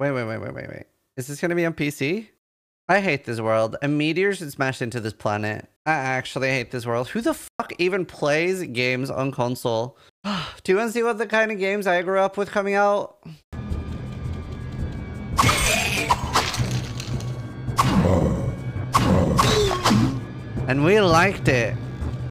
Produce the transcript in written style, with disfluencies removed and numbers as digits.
Wait. Is this gonna be on PC? I hate this world. A meteor should smash into this planet. I actually hate this world. Who the fuck even plays games on console? Do you want to see what the kind of games I grew up with coming out? And we liked it.